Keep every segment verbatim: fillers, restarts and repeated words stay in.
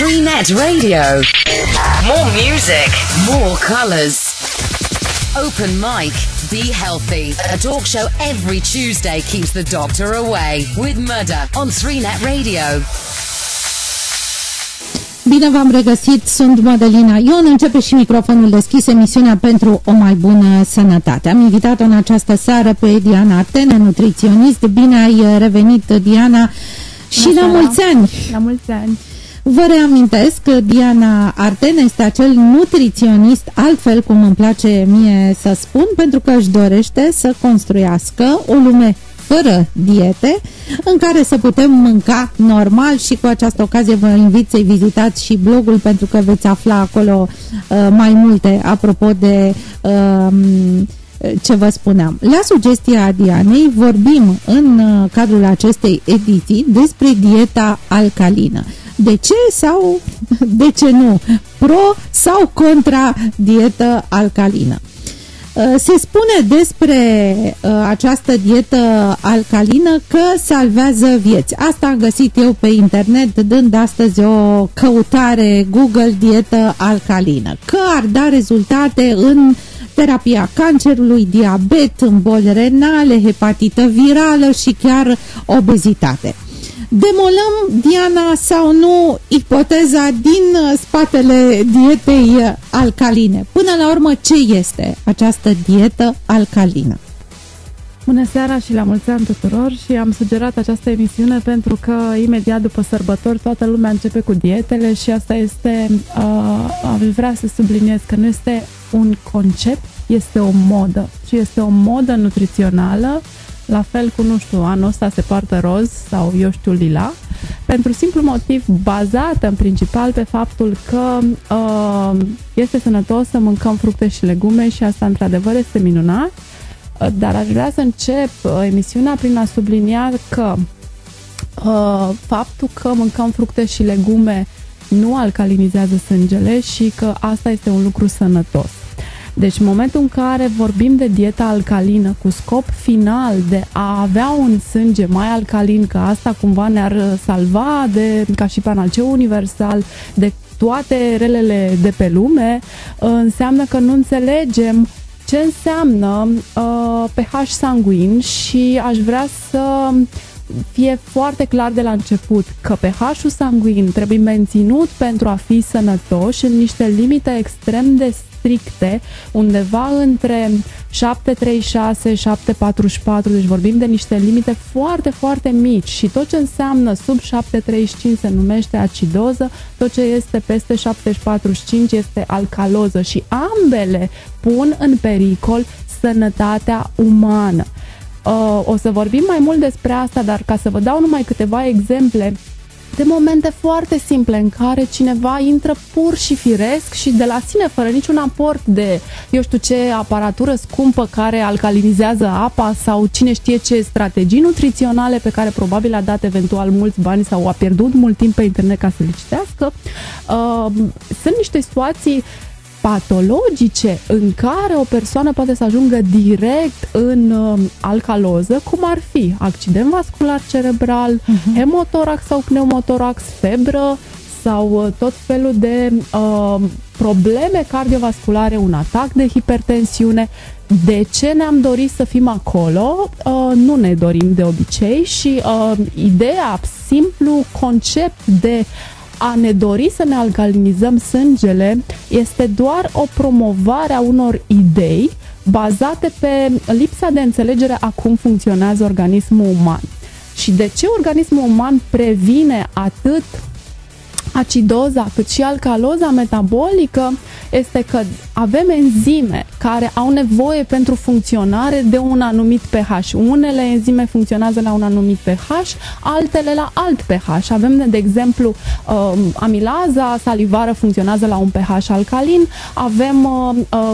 three net Radio. More music, more colours. Open mic, be healthy. A talk show every Tuesday keeps the doctor away. With Murder on three net Radio. Bine v-am regăsit, sunt Madalina Ion, începe și microfonul deschis, emisiunea pentru o mai bună sănătate. Am invitat-o în această seară pe Diana Artene, nutriționist. Bine ai revenit, Diana, și la mulți ani! La mulți ani! Vă reamintesc că Diana Artene este acel nutriționist, altfel cum îmi place mie să spun, pentru că își dorește să construiască o lume fără diete, în care să putem mânca normal, și cu această ocazie vă invit să-i vizitați și blogul, pentru că veți afla acolo uh, mai multe apropo de uh, ce vă spuneam. La sugestia Dianei vorbim în uh, cadrul acestei ediții despre dieta alcalină. De ce sau de ce nu? Pro sau contra dieta alcalină? Se spune despre uh, această dietă alcalină că salvează vieți. Asta am găsit eu pe internet, dând astăzi o căutare Google dietă alcalină. Că ar da rezultate în terapia cancerului, diabet, în boli renale, hepatită virală și chiar obezitate. Demolăm, Diana, sau nu, ipoteza din spatele dietei alcaline? Până la urmă, ce este această dietă alcalină? Bună seara și la mulți ani tuturor, și am sugerat această emisiune pentru că imediat după sărbători toată lumea începe cu dietele și asta este, uh, vreau să subliniez că nu este un concept, este o modă, și este o modă nutrițională. La fel cu, nu știu, anul ăsta se poartă roz sau, eu știu, lila, pentru simplu motiv bazat în principal pe faptul că uh, este sănătos să mâncăm fructe și legume, și asta într-adevăr este minunat, uh, dar aș vrea să încep uh, emisiunea prin a sublinia că uh, faptul că mâncăm fructe și legume nu alcalinizează sângele și că asta este un lucru sănătos. Deci în momentul în care vorbim de dieta alcalină cu scop final de a avea un sânge mai alcalin, că asta cumva ne-ar salva de, ca și panaceu universal, de toate relele de pe lume, înseamnă că nu înțelegem ce înseamnă uh, pH sanguin, și aș vrea să fie foarte clar de la început că pH-ul sanguin trebuie menținut pentru a fi sănătoși în niște limite extrem de stricte, undeva între șapte virgulă treizeci și șase - șapte virgulă patruzeci și patru, deci vorbim de niște limite foarte, foarte mici, și tot ce înseamnă sub șapte virgulă treizeci și cinci se numește acidoză, tot ce este peste șapte virgulă patruzeci și cinci este alcaloză, și ambele pun în pericol sănătatea umană. Uh, o să vorbim mai mult despre asta, dar ca să vă dau numai câteva exemple de momente foarte simple în care cineva intră pur și firesc și de la sine, fără niciun aport de, eu știu ce, aparatură scumpă care alcalinizează apa sau cine știe ce strategii nutriționale pe care probabil a dat eventual mulți bani sau a pierdut mult timp pe internet ca să le citească. Uh, sunt niște situații patologice în care o persoană poate să ajungă direct în uh, alcaloză, cum ar fi accident vascular cerebral, uh-huh. hemotorax sau pneumotorax, febră sau uh, tot felul de uh, probleme cardiovasculare, un atac de hipertensiune. De ce ne-am dorit să fim acolo? Uh, nu ne dorim de obicei, și uh, ideea, simplu concept de a ne dori să ne alcalinizăm sângele este doar o promovare a unor idei bazate pe lipsa de înțelegere a cum funcționează organismul uman. Și de ce organismul uman previne atât acidoza cât și alcaloza metabolică este că avem enzime care au nevoie pentru funcționare de un anumit pH. Unele enzime funcționează la un anumit pH, altele la alt pH. Avem, de exemplu, amilaza salivară funcționează la un pH alcalin, avem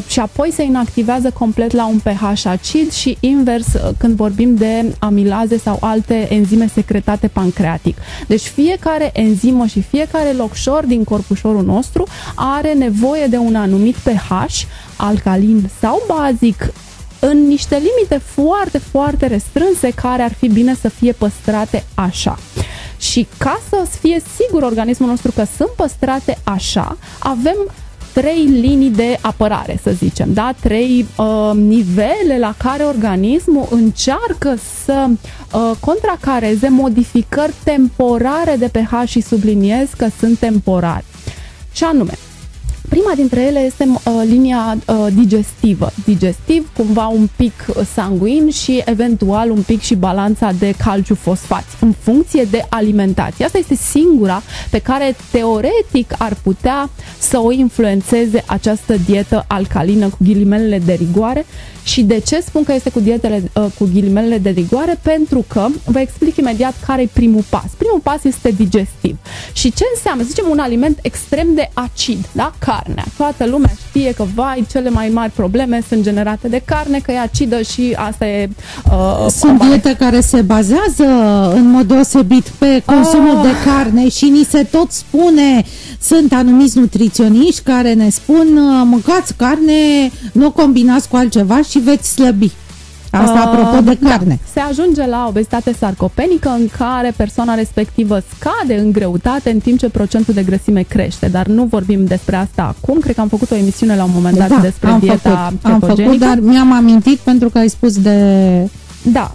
și apoi se inactivează complet la un pH acid, și invers când vorbim de amilaze sau alte enzime secretate pancreatic. Deci fiecare enzimă și fiecare locșor din corpușorul nostru are nevoie de un anumit pH alcalin sau bazic în niște limite foarte, foarte restrânse, care ar fi bine să fie păstrate așa. Și ca să fie sigur organismul nostru că sunt păstrate așa, avem trei linii de apărare, să zicem, da? Trei uh, nivele la care organismul încearcă să uh, contracareze modificări temporare de pH și subliniez că sunt temporare. Și anume, prima dintre ele este uh, linia uh, digestivă. Digestiv, cumva un pic sanguin și eventual un pic și balanța de calciu-fosfați în funcție de alimentație. Asta este singura pe care teoretic ar putea să o influențeze această dietă alcalină cu ghilimelele de rigoare. Și de ce spun că este cu dietele uh, cu ghilimelele de rigoare? Pentru că vă explic imediat care e primul pas. Primul pas este digestiv. Și ce înseamnă? Să zicem un aliment extrem de acid, da? Carnea. Toată lumea știe că, vai, cele mai mari probleme sunt generate de carne, că e acidă și asta e... Uh, sunt diete care se bazează în mod deosebit pe consumul oh. de carne și ni se tot spune, sunt anumiți nutriționiști care ne spun mâncați carne, nu o combinați cu altceva și veți slăbi. Asta apropo de carne. Da, se ajunge la obezitate sarcopenică în care persoana respectivă scade în greutate în timp ce procentul de grăsime crește. Dar nu vorbim despre asta acum. Cred că am făcut o emisiune la un moment dat da, despre am dieta făcut, am făcut, dar mi-am amintit pentru că ai spus de... Da.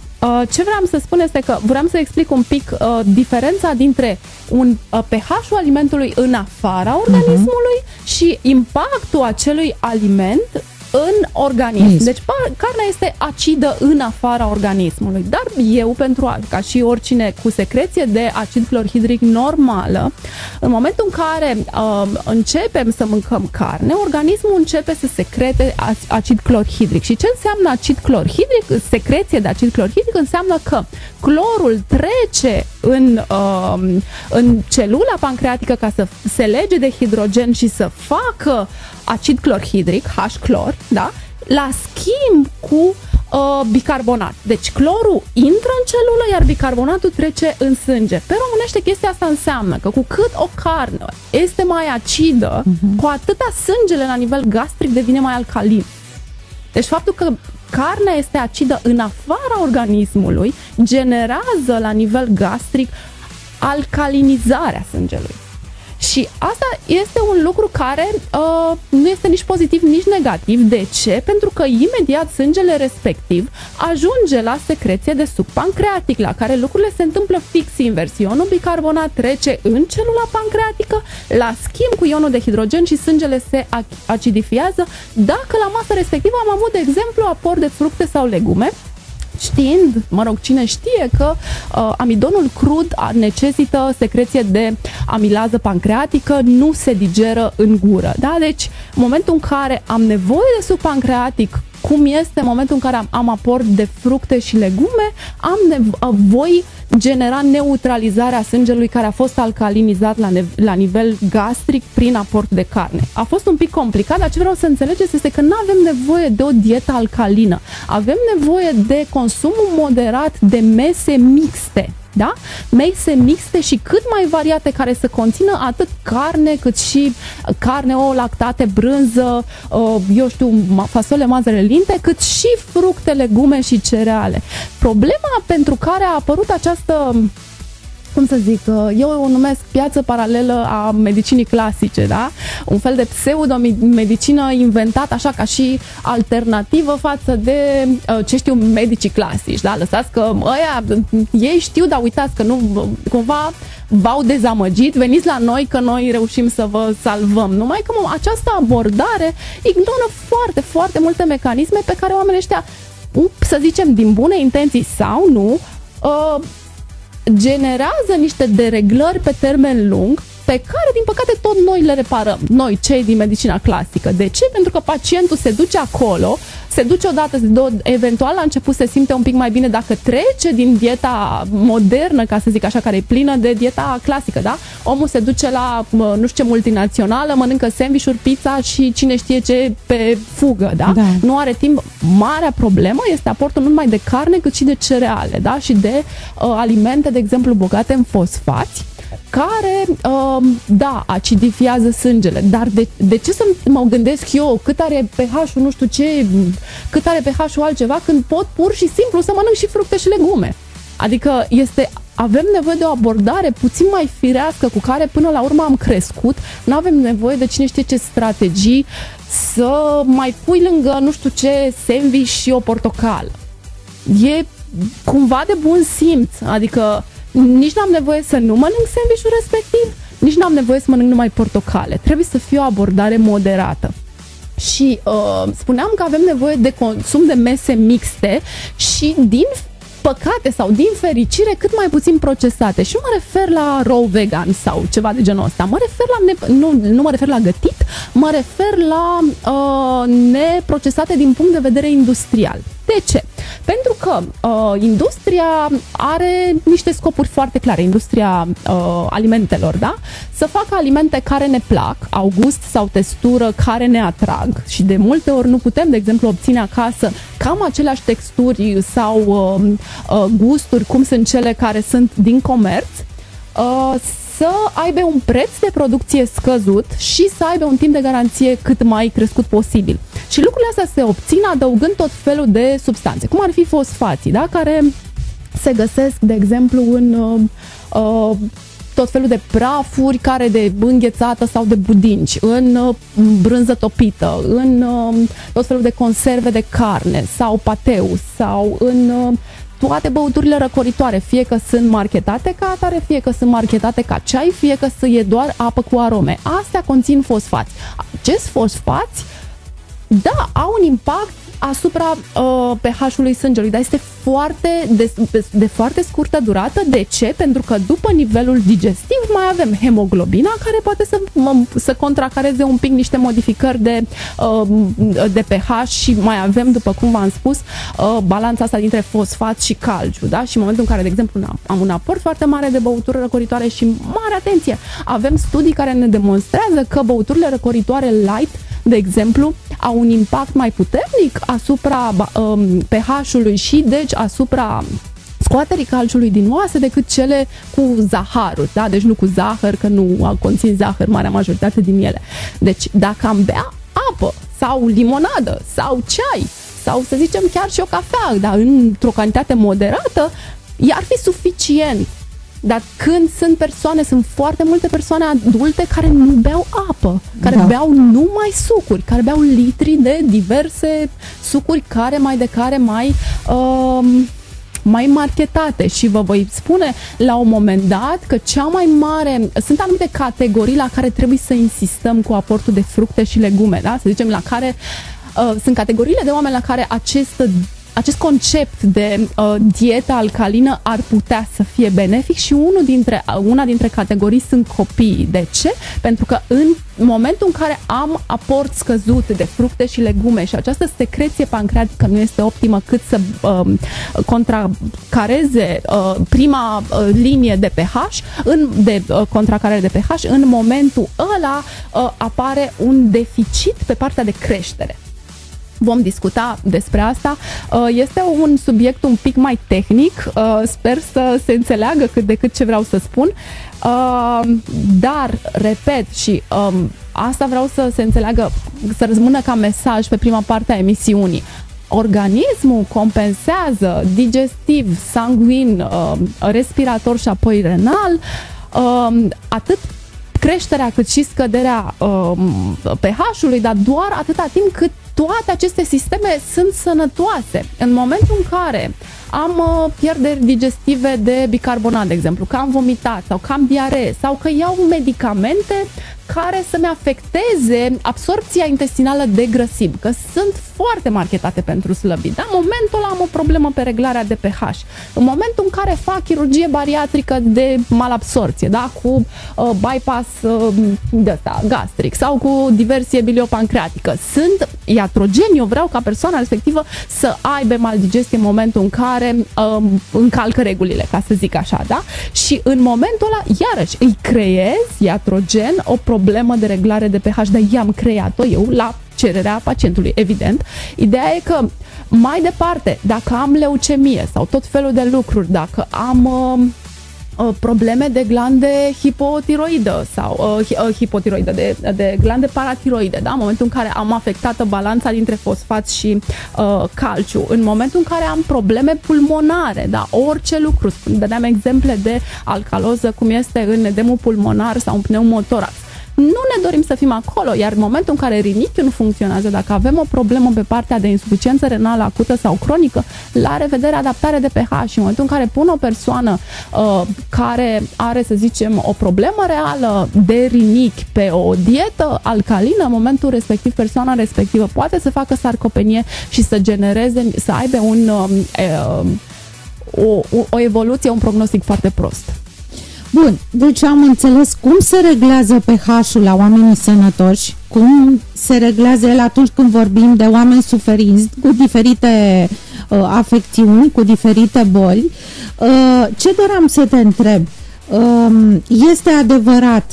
Ce vreau să spun este că vreau să explic un pic uh, diferența dintre un uh, pH-ul alimentului în afara organismului uh-huh. și impactul acelui aliment în organism. Deci carnea este acidă în afara organismului, dar eu, pentru a, ca și oricine cu secreție de acid clorhidric normală, în momentul în care uh, începem să mâncăm carne, organismul începe să secrete acid clorhidric. Și ce înseamnă acid clorhidric? Secreție de acid clorhidric înseamnă că clorul trece în, uh, în celula pancreatică ca să se lege de hidrogen și să facă acid clorhidric, H-clor, da? La schimb cu uh, bicarbonat. Deci clorul intră în celulă, iar bicarbonatul trece în sânge. Pe românește chestia asta înseamnă că cu cât o carne este mai acidă, uh-huh. cu atâta sângele la nivel gastric devine mai alcalin. Deci faptul că carnea este acidă în afara organismului generează la nivel gastric alcalinizarea sângelui. Și asta este un lucru care uh, nu este nici pozitiv, nici negativ. De ce? Pentru că imediat sângele respectiv ajunge la secreție de suc pancreatic, la care lucrurile se întâmplă fix invers. Ionul bicarbonat trece în celula pancreatică, la schimb cu ionul de hidrogen și sângele se acidifiază. Dacă la masa respectivă am avut, de exemplu, aport de fructe sau legume, știind, mă rog, cine știe că uh, amidonul crud necesită secreție de amilază pancreatică, nu se digeră în gură, da? Deci, în momentul în care am nevoie de suc pancreatic, cum este în momentul în care am, am aport de fructe și legume, am nevo- voi genera neutralizarea sângelui care a fost alcalinizat la, la nivel gastric prin aport de carne. A fost un pic complicat, dar ce vreau să înțelegeți este că nu avem nevoie de o dietă alcalină. Avem nevoie de consumul moderat de mese mixte. Da? Mese mixte și cât mai variate, care să conțină atât carne cât și carne, ouă, lactate, brânză, eu știu, fasole, mazăre, linte, cât și fructe, legume și cereale. Problema pentru care a apărut această, cum să zic, eu o numesc piață paralelă a medicinii clasice, da? Un fel de pseudomedicină inventată așa ca și alternativă față de, ce știu, medicii clasici, da? Lăsați că ăia, ei știu, dar uitați că nu, cumva v-au dezamăgit, veniți la noi că noi reușim să vă salvăm. Numai că această abordare ignoră foarte, foarte multe mecanisme pe care oamenii ăștia, să zicem, din bune intenții sau nu, uh, generează niște dereglări pe termen lung, pe care, din păcate, tot noi le reparăm. Noi, cei din medicina clasică. De ce? Pentru că pacientul se duce acolo, se duce odată, se duce, eventual la început se simte un pic mai bine dacă trece din dieta modernă, ca să zic așa, care e plină de dieta clasică, da? Omul se duce la, nu știu ce, multinațională, mănâncă sandvișuri, pizza și cine știe ce pe fugă, da? Da. Nu are timp. Marea problemă este aportul nu numai de carne, cât și de cereale, da? Și de uh, alimente, de exemplu, bogate în fosfați, care, da, acidifiază sângele, dar de, de ce să mă gândesc eu cât are pH-ul nu știu ce, cât are pH-ul altceva, când pot pur și simplu să mănânc și fructe și legume? Adică este avem nevoie de o abordare puțin mai firească cu care până la urmă am crescut. Nu avem nevoie de cine știe ce strategii să mai pui lângă nu știu ce sandwich și o portocală. E cumva de bun simț, adică nici n-am nevoie să nu mănânc sandwich-ul respectiv, nici n-am nevoie să mănânc numai portocale. Trebuie să fie o abordare moderată. Și uh, spuneam că avem nevoie de consum de mese mixte și din păcate sau din fericire cât mai puțin procesate. Și nu mă refer la raw vegan sau ceva de genul ăsta. Mă refer la ne nu, nu mă refer la gătit, mă refer la uh, neprocesate din punct de vedere industrial. De ce? Pentru că uh, industria are niște scopuri foarte clare, industria uh, alimentelor, da? Să facă alimente care ne plac, au gust sau textură care ne atrag și de multe ori nu putem, de exemplu, obține acasă cam aceleași texturi sau uh, uh, gusturi cum sunt cele care sunt din comerț, uh, să aibă un preț de producție scăzut și să aibă un timp de garanție cât mai crescut posibil. Și lucrurile astea se obțin adăugând tot felul de substanțe, cum ar fi fosfații, da? Care se găsesc, de exemplu, în uh, uh, tot felul de prafuri care de înghețată sau de budinci, în uh, brânză topită, în uh, tot felul de conserve de carne sau pateu sau în... Uh, toate băuturile răcoritoare, fie că sunt marketate ca atare, fie că sunt marketate ca ceai, fie că e doar apă cu arome. Astea conțin fosfați. Acești fosfați, da, au un impact asupra uh, pH-ului sângelui, dar este foarte de, de, de foarte scurtă durată. De ce? Pentru că după nivelul digestiv mai avem hemoglobina care poate să, să contracareze un pic niște modificări de, uh, de pH și mai avem, după cum v-am spus, uh, balanța asta dintre fosfat și calciu, da? Și în momentul în care, de exemplu, am un aport foarte mare de băuturi răcoritoare și mare atenție, avem studii care ne demonstrează că băuturile răcoritoare light, de exemplu, au un impact mai puternic asupra um, pH-ului și deci asupra scoaterii calciului din oase decât cele cu zaharul, da? Deci nu cu zahăr, că nu conțin zahăr marea majoritate din ele. Deci dacă am bea apă sau limonadă sau ceai sau să zicem chiar și o cafea, dar într-o cantitate moderată, i-ar fi suficient. Dar când sunt persoane, sunt foarte multe persoane adulte care nu beau apă, care da. beau numai sucuri, care beau litri de diverse sucuri care mai de care mai, uh, mai marketate. Și vă voi spune la un moment dat că cea mai mare, sunt anumite categorii la care trebuie să insistăm cu aportul de fructe și legume, da? Să zicem la care, uh, sunt categoriile de oameni la care acest Acest concept de uh, dietă alcalină ar putea să fie benefic și unul dintre, una dintre categorii sunt copiii. De ce? Pentru că în momentul în care am aport scăzut de fructe și legume și această secreție pancreatică nu este optimă cât să uh, contracareze uh, prima uh, linie de pH, în, de uh, contracarere de pH, în momentul ăla uh, apare un deficit pe partea de creștere. Vom discuta despre asta. Este un subiect un pic mai tehnic, sper să se înțeleagă cât de cât ce vreau să spun, dar, repet, și asta vreau să se înțeleagă, să rămână ca mesaj pe prima parte a emisiunii. Organismul compensează digestiv, sanguin, respirator și apoi renal, atât creșterea cât și scăderea pH-ului, dar doar atâta timp cât toate aceste sisteme sunt sănătoase. În momentul în care am uh, pierderi digestive de bicarbonat, de exemplu, că am vomitat sau că am diaree sau că iau medicamente care să-mi afecteze absorpția intestinală de grăsimi, că sunt foarte marketate pentru slăbit. Dar în momentul ăla am o problemă pe reglarea de pH. În momentul în care fac chirurgie bariatrică de malabsorție, da? Cu uh, bypass uh, de asta, gastric sau cu diversie biliopancreatică, sunt iatrogen, eu vreau ca persoana respectivă să aibă maldigestie în momentul în care um, încalcă regulile, ca să zic așa, da? Și în momentul ăla, iarăși, îi creez iatrogen o problemă de reglare de pH, dar i-am creat-o eu la cererea pacientului, evident. Ideea e că, mai departe, dacă am leucemie sau tot felul de lucruri, dacă am... Um, uh, probleme de glande hipotiroidă sau uh, hipotiroidă, de, de glande paratiroide, da? În momentul în care am afectată balanța dintre fosfați și uh, calciu, în momentul în care am probleme pulmonare, da? Orice lucru, dădeam exemple de alcaloză, cum este în edemul pulmonar sau în pneumotorax. Nu ne dorim să fim acolo, iar în momentul în care rinichiul nu funcționează, dacă avem o problemă pe partea de insuficiență renală acută sau cronică, la revedere, adaptare de pH. Și în momentul în care pun o persoană uh, care are, să zicem, o problemă reală de rinichi pe o dietă alcalină, în momentul respectiv, persoana respectivă poate să facă sarcopenie și să genereze, să aibă un, uh, uh, o, o evoluție, un prognostic foarte prost. Bun, deci am înțeles cum se reglează pH-ul la oamenii sănătoși, cum se reglează el atunci când vorbim de oameni suferinți cu diferite uh, afecțiuni, cu diferite boli. Uh, ce doream să te întreb? Uh, este adevărat,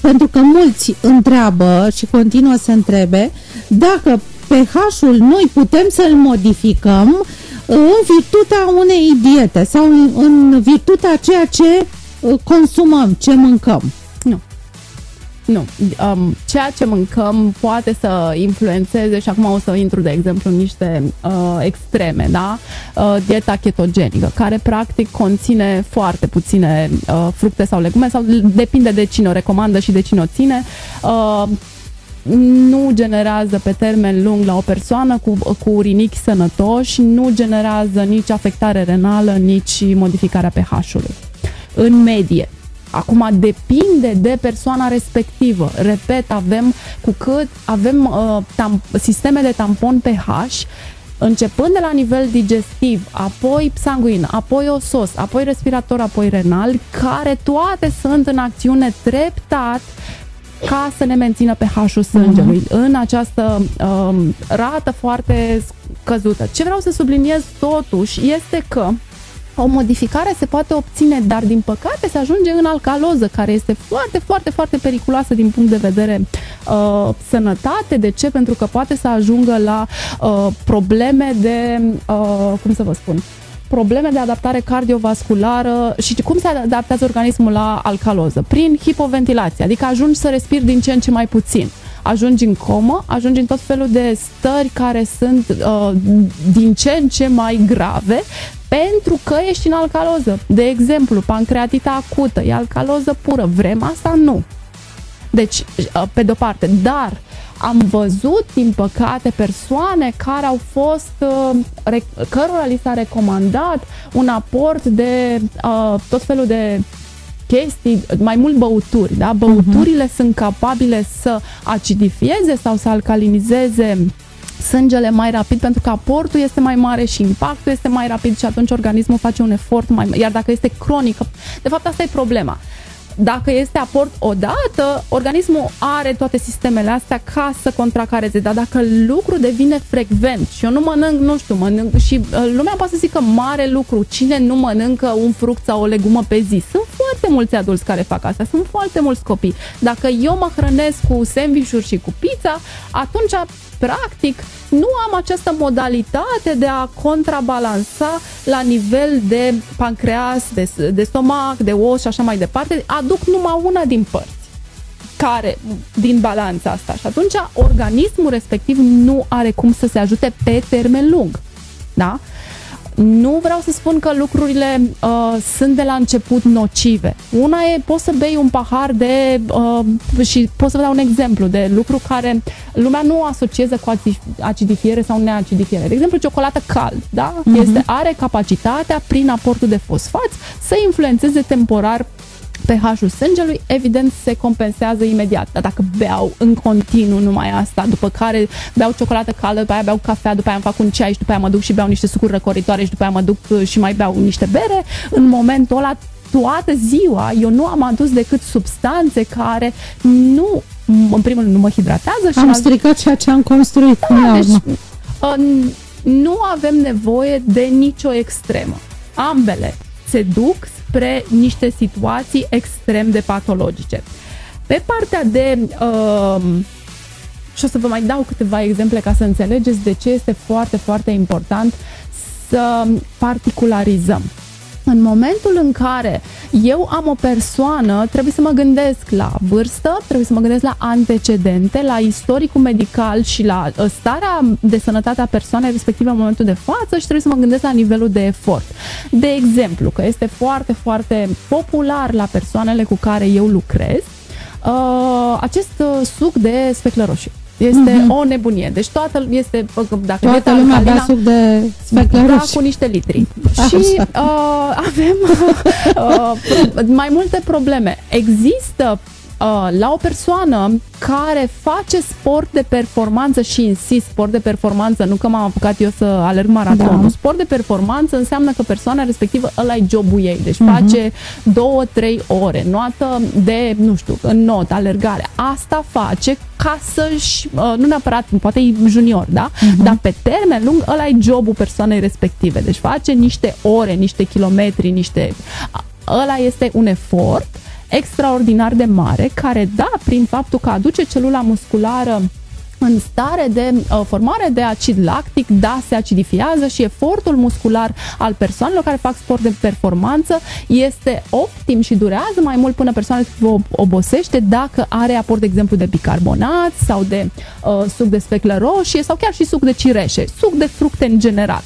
pentru că mulți întreabă și continuă să întrebe, dacă pH-ul noi putem să-l modificăm în virtutea unei diete sau în, în virtutea ceea ce consumăm, ce mâncăm? Nu. Nu. Um, ceea ce mâncăm poate să influențeze, și acum o să intru, de exemplu, în niște uh, extreme, da? Uh, dieta chetogenică, care practic conține foarte puține uh, fructe sau legume, sau depinde de cine o recomandă și de cine o ține. Uh, nu generează pe termen lung la o persoană cu, cu rinichi sănătoși, nu generează nici afectare renală, nici modificarea pH-ului. În medie. Acum depinde de persoana respectivă. Repet, avem cu cât avem uh, tam, sisteme de tampon pH, începând de la nivel digestiv, apoi sanguin, apoi osos, apoi respirator, apoi renal, care toate sunt în acțiune treptat ca să ne mențină pH-ul sângelui uh-huh. în această um, rată foarte scăzută. Ce vreau să subliniez totuși este că o modificare se poate obține, dar din păcate se ajunge în alcaloză, care este foarte, foarte, foarte periculoasă din punct de vedere uh, sănătate. De ce? Pentru că poate să ajungă la uh, probleme de, uh, cum să vă spun, probleme de adaptare cardiovasculară. Și cum se adaptează organismul la alcaloză? Prin hipoventilație, adică ajungi să respiri din ce în ce mai puțin. Ajungi în comă, ajungi în tot felul de stări care sunt uh, din ce în ce mai grave, pentru că ești în alcaloză. De exemplu, pancreatita acută e alcaloză pură, vrem asta? Nu. Deci, uh, pe de-o parte, dar am văzut, din păcate, persoane care au fost, cărora li s-a recomandat un aport de uh, tot felul de chestii, mai mult băuturi, da? Băuturile uh-huh. sunt capabile să acidifieze sau să alcalinizeze sângele mai rapid, pentru că aportul este mai mare și impactul este mai rapid și atunci organismul face un efort mai mare. Iar dacă este cronică, de fapt asta e problema. Dacă este aport odată, organismul are toate sistemele astea ca să contracareze, dar dacă lucru devine frecvent și eu nu mănânc, nu știu, mănânc și lumea poate să zică mare lucru, cine nu mănâncă un fruct sau o legumă pe zi? Sunt foarte mulți adulți care fac asta, sunt foarte mulți copii. Dacă eu mă hrănesc cu sandvișuri și cu pizza, atunci practic nu am această modalitate de a contrabalansa la nivel de pancreas, de, de stomac, de os și așa mai departe. Aduc numai una din părți care, din balanța asta, și atunci organismul respectiv nu are cum să se ajute pe termen lung. Da? Nu vreau să spun că lucrurile uh, sunt de la început nocive. Una e, poți să bei un pahar de, uh, și pot să vă dau un exemplu de lucru care lumea nu o asociază cu acidifiere sau neacidifiere. De exemplu, ciocolată cald, da? Uh-huh. Este, are capacitatea, prin aportul de fosfați, să influențeze temporar pH-ul sângelui, evident se compensează imediat. Dar dacă beau în continuu numai asta, după care beau ciocolată caldă, după aia beau cafea, după aia îmi fac un ceai și după aia mă duc și beau niște sucuri răcoritoare și după aia mă duc și mai beau niște bere, în momentul ăla, toată ziua, eu nu am adus decât substanțe care nu, în primul rând, nu mă hidratează. Și am alt... stricat ceea ce am construit. Da, deci, uh, nu avem nevoie de nicio extremă. Ambele se duc spre niște situații extrem de patologice. Pe partea de... Uh, și o să vă mai dau câteva exemple ca să înțelegeți de ce este foarte, foarte important să particularizăm. În momentul în care eu am o persoană, trebuie să mă gândesc la vârstă, trebuie să mă gândesc la antecedente, la istoricul medical și la starea de sănătate a persoanei respective în momentul de față și trebuie să mă gândesc la nivelul de efort. De exemplu, că este foarte, foarte popular la persoanele cu care eu lucrez, acest suc de speclă roșie. Este uh-huh. o nebunie. Deci toată este, dacă toată e lumea alcalina, suc de speclă roșie. Da, cu niște litri. Așa. Și uh, avem uh, mai multe probleme. Există uh, la o persoană care face sport de performanță și insist, sport de performanță, nu că m-am apucat eu să alerg maratonul. Da. Sport de performanță înseamnă că persoana respectivă ăla e jobul ei, deci uh-huh. face două, trei ore, noată de, nu știu, înot, alergare. Asta face ca să-și, nu neapărat, poate e junior, da? Uh-huh. Dar pe termen lung ăla e jobul persoanei respective, deci face niște ore, niște kilometri, niște... Ăla este un efort extraordinar de mare, care, da, prin faptul că aduce celula musculară în stare de uh, formare de acid lactic, da, se acidifiază și efortul muscular al persoanelor care fac sport de performanță este optim și durează mai mult până persoana vă obosește dacă are aport, de exemplu, de bicarbonat sau de uh, suc de speclă roșie sau chiar și suc de cireșe, suc de fructe în general.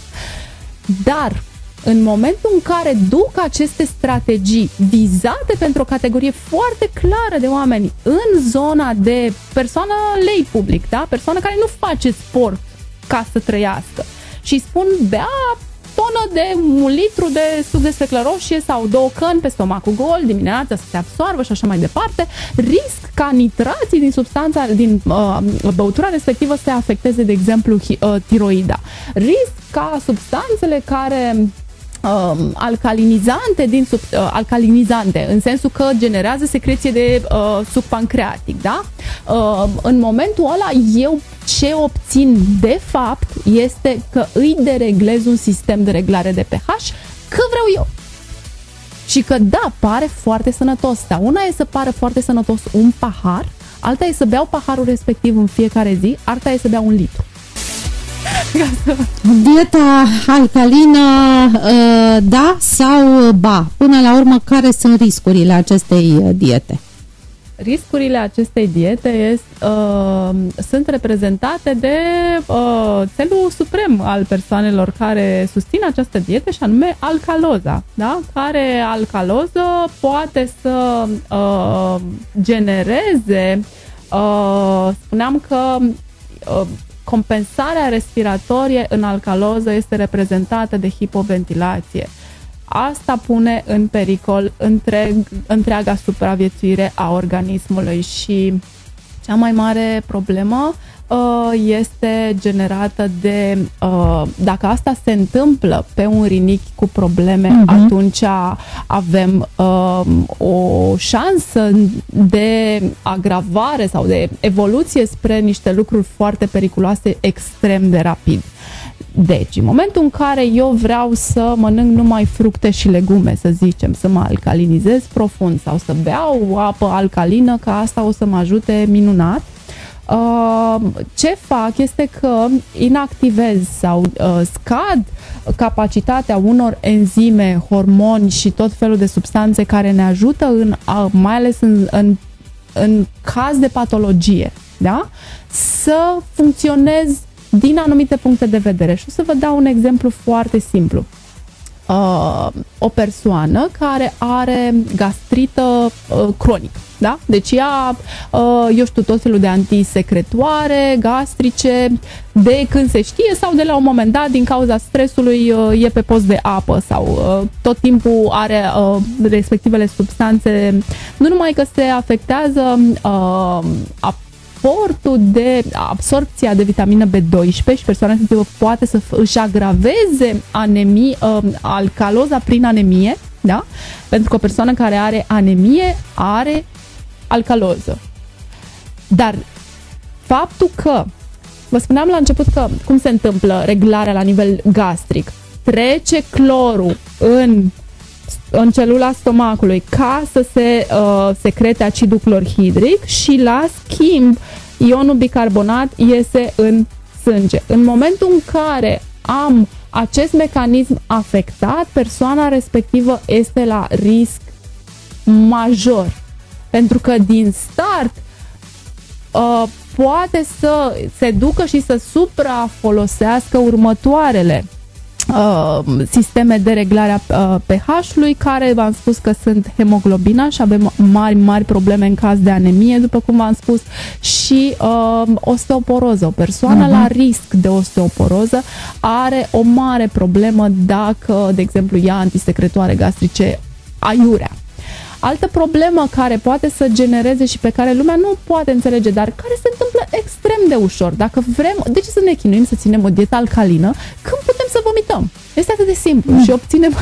Dar în momentul în care duc aceste strategii vizate pentru o categorie foarte clară de oameni în zona de persoană lei public, da? Persoană care nu face sport ca să trăiască și spun bea tonă de un litru de suc de speclă roșie sau două căni pe stomacul gol dimineața să se absorbă și așa mai departe, risc ca nitrații din substanța, din uh, băutura respectivă să afecteze, de exemplu, hi, uh, tiroida. Risc ca substanțele care... Uh, alcalinizante, din sub, uh, alcalinizante, în sensul că generează secreție de uh, suc pancreatic, da? Uh, în momentul ăla, eu ce obțin de fapt este că îi dereglez un sistem de reglare de pH că vreau eu. Și că da, pare foarte sănătos. Dar una e să pară foarte sănătos un pahar, alta e să beau paharul respectiv în fiecare zi, alta e să beau un litru. Dieta alcalină, da sau ba? Până la urmă, care sunt riscurile acestei diete? Riscurile acestei diete este, uh, sunt reprezentate de uh, țelul suprem al persoanelor care susțin această dietă și anume alcaloza, da? Care alcaloză poate să uh, genereze, uh, spuneam că uh, compensarea respiratorie în alcaloză este reprezentată de hipoventilație. Asta pune în pericol întreg, întreaga supraviețuire a organismului și cea mai mare problemă este generată de, dacă asta se întâmplă pe un rinichi cu probleme, uh-huh. atunci avem o șansă de agravare sau de evoluție spre niște lucruri foarte periculoase extrem de rapid. Deci, în momentul în care eu vreau să mănânc numai fructe și legume, să zicem, să mă alcalinizez profund sau să beau apă alcalină, că asta o să mă ajute minunat, ce fac este că inactivez sau scad capacitatea unor enzime, hormoni și tot felul de substanțe care ne ajută, în, mai ales în, în, în caz de patologie, da? Să funcționez din anumite puncte de vedere. Și o să vă dau un exemplu foarte simplu. Uh, o persoană care are gastrită uh, cronică, da? Deci ea, uh, eu știu, tot felul de antisecretoare, gastrice, de când se știe sau de la un moment dat, din cauza stresului, uh, e pe post de apă sau uh, tot timpul are uh, respectivele substanțe. Nu numai că se afectează uh, a aportul de absorpția de vitamină B doisprezece și persoana respectivă poate să își agraveze anemie, alcaloza prin anemie, da? Pentru că o persoană care are anemie are alcaloză. Dar faptul că, vă spuneam la început că cum se întâmplă reglarea la nivel gastric, trece clorul în în celula stomacului ca să se uh, secrete acidul clorhidric și la schimb ionul bicarbonat iese în sânge. În momentul în care am acest mecanism afectat, persoana respectivă este la risc major. Pentru că din start uh, poate să se ducă și să suprafolosească următoarele uh, sisteme de reglare a uh, pH-ului, care v-am spus că sunt hemoglobina și avem mari, mari probleme în caz de anemie, după cum v-am spus, și uh, osteoporoză. O persoană uh-huh. la risc de osteoporoză are o mare problemă dacă, de exemplu, ia antisecretoare gastrice aiurea. Altă problemă care poate să genereze și pe care lumea nu poate înțelege, dar care se întâmplă extrem de ușor. Dacă vrem, de ce să ne chinuim să ținem o dietă alcalină când putem să vomităm? Este atât de simplu mm. și obținem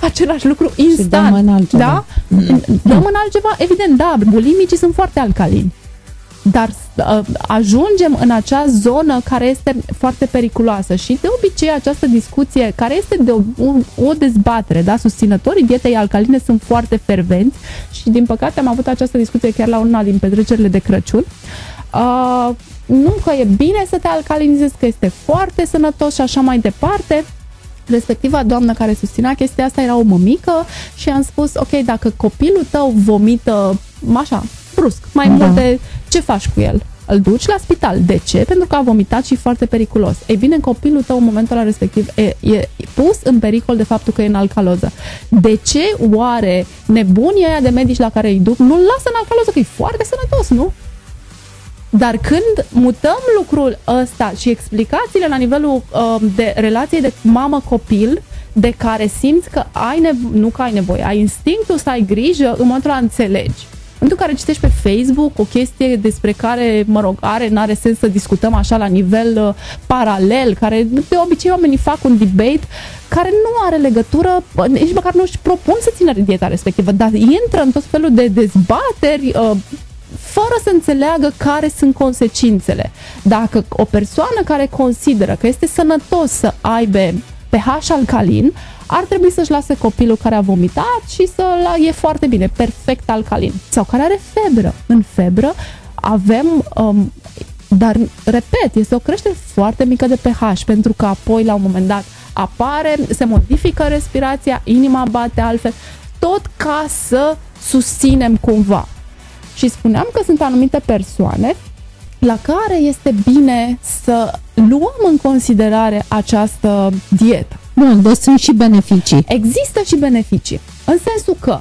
același lucru instant. Și dăm în altceva. Da? Mm. Dăm în altceva, evident, da, bulimicii sunt foarte alcalini. Dar ajungem în acea zonă care este foarte periculoasă și de obicei această discuție, care este de o, o dezbatere, da? Susținătorii dietei alcaline sunt foarte fervenți și din păcate am avut această discuție chiar la una din petrecerile de Crăciun. Uh, nu că e bine să te alcalinizezi, că este foarte sănătos și așa mai departe. Respectiva doamnă care susținea chestia asta era o mămică și am spus, ok, dacă copilul tău vomită așa, brusc, mai da. multe, ce faci cu el? Îl duci la spital. De ce? Pentru că a vomitat și foarte periculos. Ei bine, copilul tău în momentul ăla respectiv e, e pus în pericol de faptul că e în alcaloză. De ce oare nebunii ăia de medici la care îi duc nu-l lasă în alcaloză? Că e foarte sănătos, nu? Dar când mutăm lucrul ăsta și explicațiile la nivelul uh, de relației de mamă-copil, de care simți că ai nevo- nu că ai nevoie, ai instinctul să ai grijă, în momentul ăla înțelegi. În momentul în care citești pe Facebook o chestie despre care, mă rog, are, n-are sens să discutăm așa la nivel uh, paralel, care de obicei oamenii fac un debate care nu are legătură, nici măcar nu își propun să țină dieta respectivă, dar intră în tot felul de dezbateri uh, fără să înțeleagă care sunt consecințele. Dacă o persoană care consideră că este sănătos să aibă pH alcalin, ar trebui să-și lase copilul care a vomitat și să-l e foarte bine, perfect alcalin. Sau care are febră. În febră avem, um, dar repet, este o creștere foarte mică de pH, pentru că apoi la un moment dat apare, se modifică respirația, inima bate altfel, tot ca să susținem cumva. Și spuneam că sunt anumite persoane la care este bine să luăm în considerare această dietă. Bun, deci sunt și beneficii. Există și beneficii, în sensul că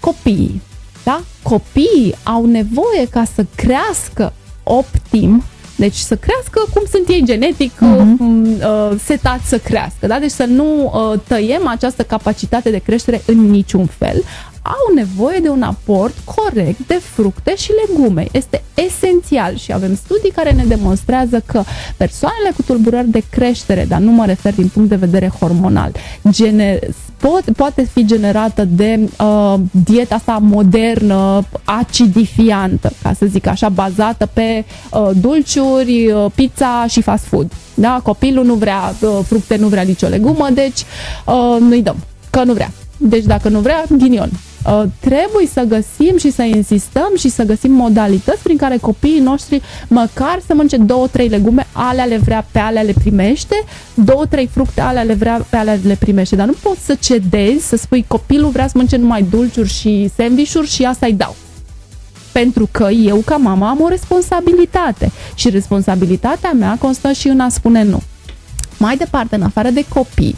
copiii, da? Copiii au nevoie ca să crească optim, deci să crească cum sunt ei genetic uh-huh. setați să crească, da? Deci să nu tăiem această capacitate de creștere în niciun fel. Au nevoie de un aport corect de fructe și legume. Este esențial și avem studii care ne demonstrează că persoanele cu tulburări de creștere, dar nu mă refer din punct de vedere hormonal, gener- pot, poate fi generată de uh, dieta asta modernă, acidifiantă, ca să zic așa, bazată pe uh, dulciuri, uh, pizza și fast food. Da? Copilul nu vrea uh, fructe, nu vrea nicio legumă, deci uh, nu-i dăm, că nu vrea. Deci dacă nu vrea, ghinion. Uh, trebuie să găsim și să insistăm și să găsim modalități prin care copiii noștri măcar să mănânce două, trei legume, alea le vrea, pe alea le primește, două, trei fructe, alea le vrea, pe alea le primește. Dar nu poți să cedezi, să spui copilul vrea să mănânce numai dulciuri și sandvișuri și asta îi dau. Pentru că eu, ca mama, am o responsabilitate și responsabilitatea mea constă și în a spune nu. Mai departe, în afară de copii,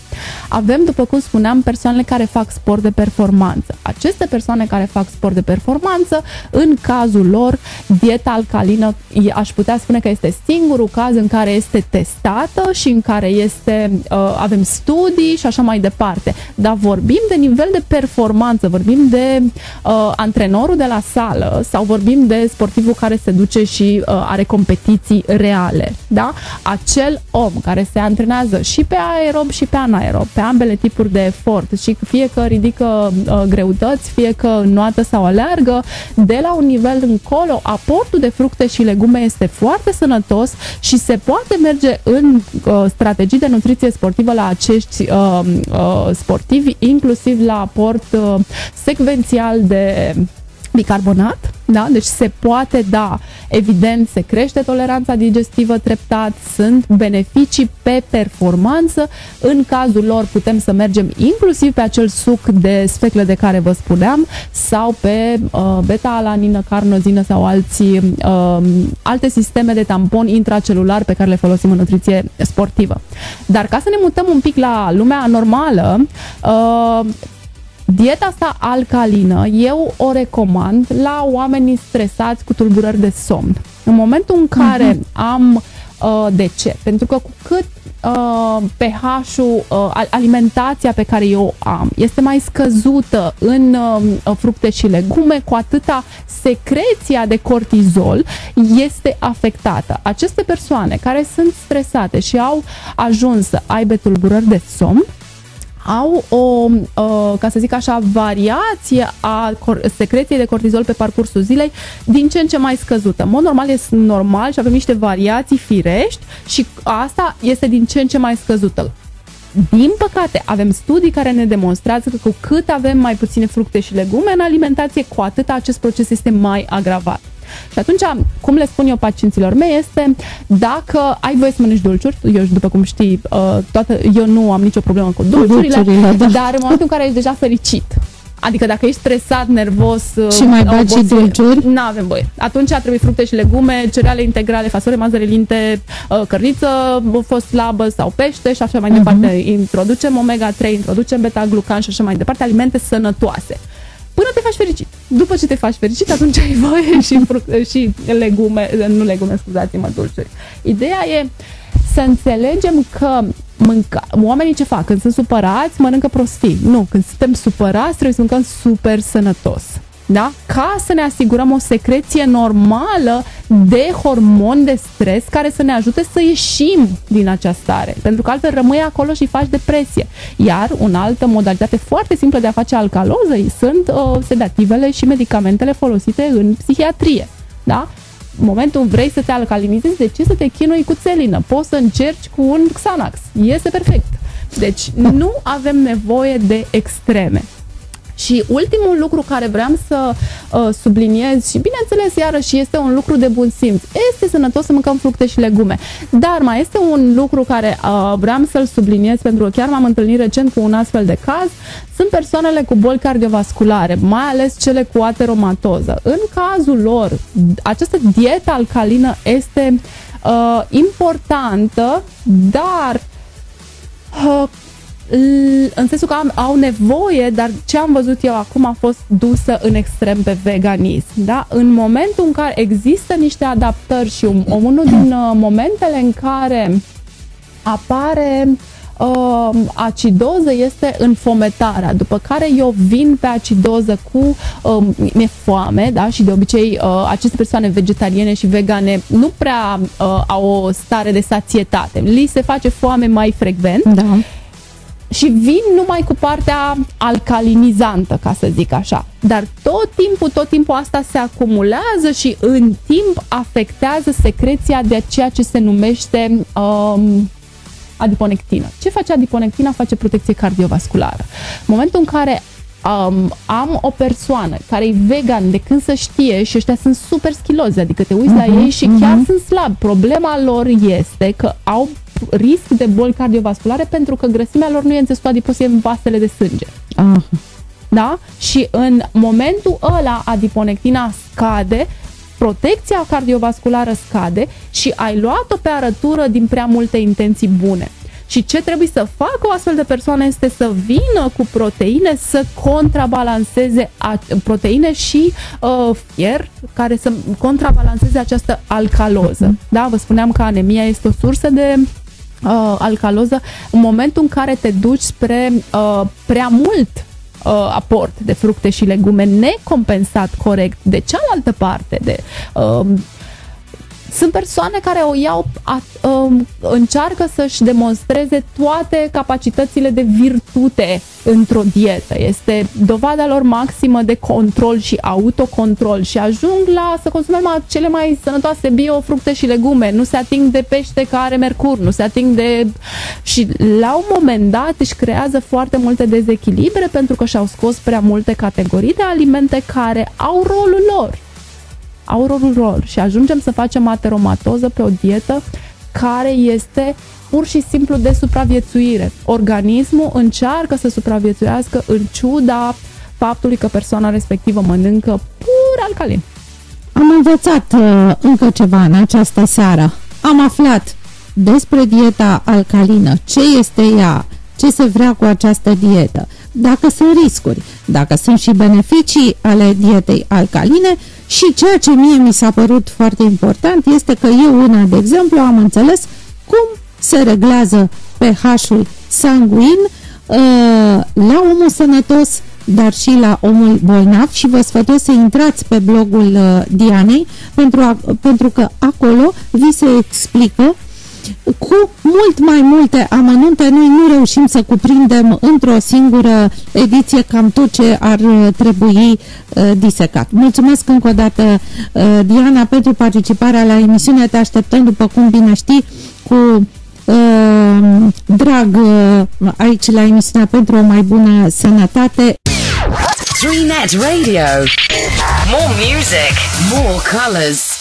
avem, după cum spuneam, persoanele care fac sport de performanță. Aceste persoane care fac sport de performanță, în cazul lor, dieta alcalină, aș putea spune că este singurul caz în care este testată și în care este, avem studii și așa mai departe. Dar vorbim de nivel de performanță, vorbim de uh, antrenorul de la sală sau vorbim de sportivul care se duce și uh, are competiții reale. Da? Acel om care se antrenează și pe aerob și pe anaerob, pe ambele tipuri de efort, și fie că ridică uh, greutăți, fie că înoată sau aleargă, de la un nivel încolo, aportul de fructe și legume este foarte sănătos și se poate merge în uh, strategii de nutriție sportivă la acești uh, uh, sportivi, inclusiv la aport uh, secvențial de bicarbonat, da? Deci se poate da. Evident, se crește toleranța digestivă treptat, sunt beneficii pe performanță. În cazul lor putem să mergem inclusiv pe acel suc de sfecle de care vă spuneam sau pe uh, beta-alanină, carnozină sau alții, uh, alte sisteme de tampon intracelular pe care le folosim în nutriție sportivă. Dar ca să ne mutăm un pic la lumea normală, uh, dieta asta alcalină eu o recomand la oamenii stresați cu tulburări de somn. În momentul în care uh-huh. am... Uh, de ce? Pentru că cu cât uh, pH-ul, uh, alimentația pe care eu am este mai scăzută în uh, fructe și legume, cu atâta secreția de cortizol este afectată. Aceste persoane care sunt stresate și au ajuns să aibă tulburări de somn, au o, ca să zic așa, variație a secreției de cortizol pe parcursul zilei din ce în ce mai scăzută. În mod normal este normal și avem niște variații firești și asta este din ce în ce mai scăzută. Din păcate, avem studii care ne demonstrează că cu cât avem mai puține fructe și legume în alimentație, cu atât acest proces este mai agravat. Și atunci, cum le spun eu pacienților mei, este dacă ai voie să mănânci dulciuri, eu după cum știi, toată, eu nu am nicio problemă cu dulciurile, dulciurile da. dar în momentul în care ești deja fericit, adică dacă ești stresat, nervos și mai bagi și dulciuri, nu avem voie. Atunci trebuie fructe și legume, cereale integrale, fasole, mazăre, linte, cărniță, fost slabă sau pește și așa mai uh-huh. departe. Introducem omega trei, introducem beta-glucan și așa mai departe, alimente sănătoase. Până te faci fericit. După ce te faci fericit, atunci ai voie și, fructe, și legume, nu legume, scuzați-mă, dulciuri. Ideea e să înțelegem că mânca, oamenii ce fac? Când sunt supărați, mănâncă prostii. Nu, când suntem supărați, trebuie să mâncăm super sănătos. Da? Ca să ne asigurăm o secreție normală de hormon de stres care să ne ajute să ieșim din această stare. Pentru că altfel rămâi acolo și faci depresie. Iar o altă modalitate foarte simplă de a face alcaloză sunt uh, sedativele și medicamentele folosite în psihiatrie. Da? În momentul vrei să te alcalinizezi, de ce să te chinui cu țelină? Poți să încerci cu un Xanax. Este perfect. Deci nu avem nevoie de extreme. Și ultimul lucru care vreau să uh, subliniez și bineînțeles iarăși este un lucru de bun simț. Este sănătos să mâncăm fructe și legume. Dar mai este un lucru care uh, vreau să-l subliniez pentru că chiar m-am întâlnit recent cu un astfel de caz. Sunt persoanele cu boli cardiovasculare, mai ales cele cu ateromatoză. În cazul lor, această dietă alcalină este uh, importantă, dar... Uh, în sensul că am, au nevoie, dar ce am văzut eu acum a fost dusă în extrem pe veganism. Da? În momentul în care există niște adaptări și un, unul din uh, momentele în care apare uh, acidoză este înfometarea, după care eu vin pe acidoză cu uh, mi-e foame, da? Și de obicei uh, aceste persoane vegetariene și vegane nu prea uh, au o stare de sațietate. Li se face foame mai frecvent. Da. Și vin numai cu partea alcalinizantă, ca să zic așa. Dar tot timpul, tot timpul asta se acumulează și în timp afectează secreția de ceea ce se numește um, adiponectină. Ce face adiponectina? Face protecție cardiovasculară. În momentul în care Um, am o persoană care e vegan de când să știe și ăștia sunt super schilozi, adică te uiți uh-huh, la ei și uh-huh. chiar sunt slabi. Problema lor este că au risc de boli cardiovasculare pentru că grăsimea lor nu e înțesută adiposie în vasele de sânge. Uh. Da? Și în momentul ăla adiponectina scade, protecția cardiovasculară scade și ai luat-o pe arătură din prea multe intenții bune. Și ce trebuie să facă o astfel de persoană este să vină cu proteine, să contrabalanceze proteine și uh, fier, care să contrabalanceze această alcaloză. Da, vă spuneam că anemia este o sursă de uh, alcaloză în momentul în care te duci spre uh, prea mult uh, aport de fructe și legume necompensat corect de cealaltă parte de... Uh, Sunt persoane care o iau, a, a, încearcă să-și demonstreze toate capacitățile de virtute într-o dietă. Este dovada lor maximă de control și autocontrol și ajung la să consume cele mai sănătoase bio, fructe și legume. Nu se ating de pește care are mercur, nu se ating de... Și la un moment dat își creează foarte multe dezechilibre pentru că și-au scos prea multe categorii de alimente care au rolul lor. au rolul lor și ajungem să facem ateromatoză pe o dietă care este pur și simplu de supraviețuire. Organismul încearcă să supraviețuiască în ciuda faptului că persoana respectivă mănâncă pur alcalin. Am învățat uh, încă ceva în această seară. Am aflat despre dieta alcalină, ce este ea, ce se vrea cu această dietă, dacă sunt riscuri, dacă sunt și beneficii ale dietei alcaline și ceea ce mie mi s-a părut foarte important este că eu una, de exemplu, am înțeles cum se reglează pH-ul sanguin uh, la omul sănătos, dar și la omul bolnav și vă sfătuiesc să intrați pe blogul uh, Dianei pentru, a, pentru că acolo vi se explică cu mult mai multe amănunte. Noi nu reușim să cuprindem într-o singură ediție cam tot ce ar trebui uh, disecat. Mulțumesc încă o dată, uh, Diana, pentru participarea la emisiune. Te așteptăm, după cum bine știi, cu uh, drag uh, aici la emisiunea pentru o mai bună sănătate. trei net Radio. More music, more colors.